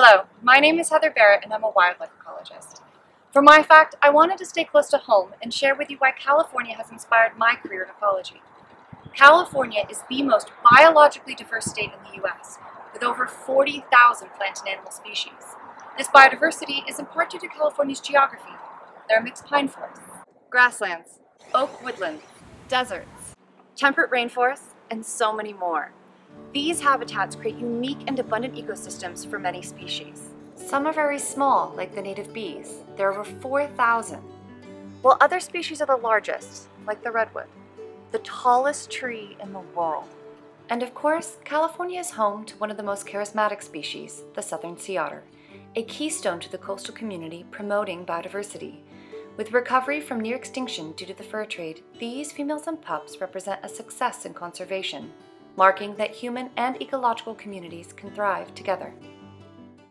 Hello, my name is Heather Barrett and I'm a wildlife ecologist. For my fact, I wanted to stay close to home and share with you why California has inspired my career in ecology. California is the most biologically diverse state in the US, with over 40,000 plant and animal species. This biodiversity is in part due to California's geography. There are mixed pine forests, grasslands, oak woodland, deserts, temperate rainforests, and so many more. These habitats create unique and abundant ecosystems for many species. Some are very small, like the native bees. There are over 4,000. While other species are the largest, like the redwood, the tallest tree in the world. And of course, California is home to one of the most charismatic species, the southern sea otter, a keystone to the coastal community promoting biodiversity. With recovery from near extinction due to the fur trade, these females and pups represent a success in conservation, marking that human and ecological communities can thrive together.